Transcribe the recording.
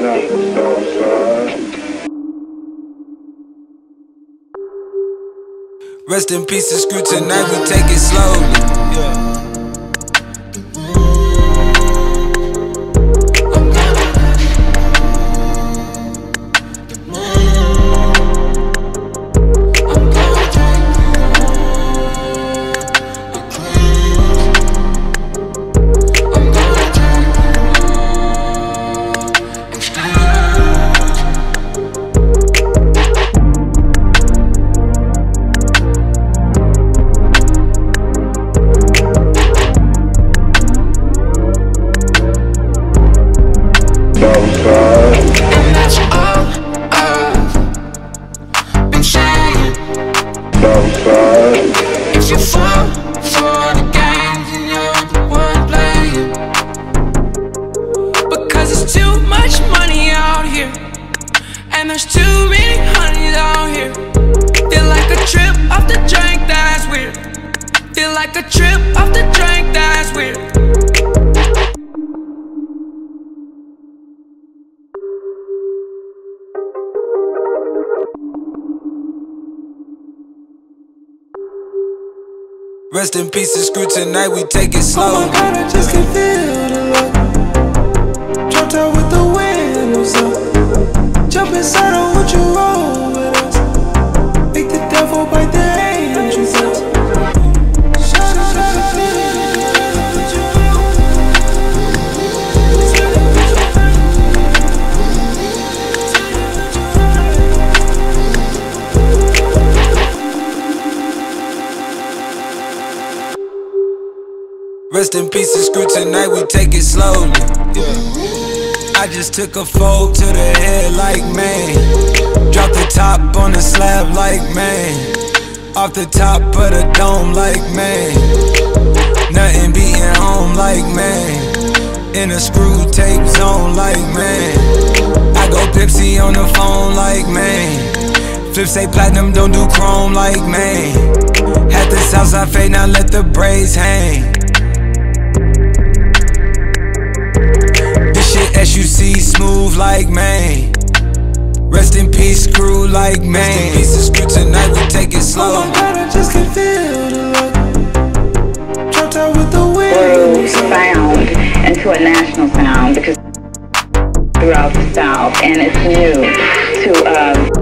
Rest in peace, it's screw. Tonight we take it slowly. Yeah. It's your fault for the games, and you're the one playing. Because there's too much money out here, and there's too many honeys out here. They're like a trip off the drink, that's weird. They're like a trip off the drink, that's weird. Rest in peace, it's screw. Tonight we take it slow. Oh my God, I just can feel the love. Dropped out with the windows up. Jump inside, I want you roll with us. Make the devil bite the angels up. Rest in peace, it's screw. Tonight we take it slowly. Yeah. I just took a fold to the head like man. Drop the top on the slab like man. Off the top of the dome like man. Nothing beating home like man. In a screw tape zone like man. I go Pepsi on the phone like man. Flip say platinum, don't do chrome like man. Had the Southside fade, now let the braids hang. SUC smooth like man. Rest in peace, screw like man. Rest in peace, screw. Tonight we take it slow. Oh my God, I just can feel the love. Dropped out with the wind. Sound into a national sound because throughout the South, and it's new to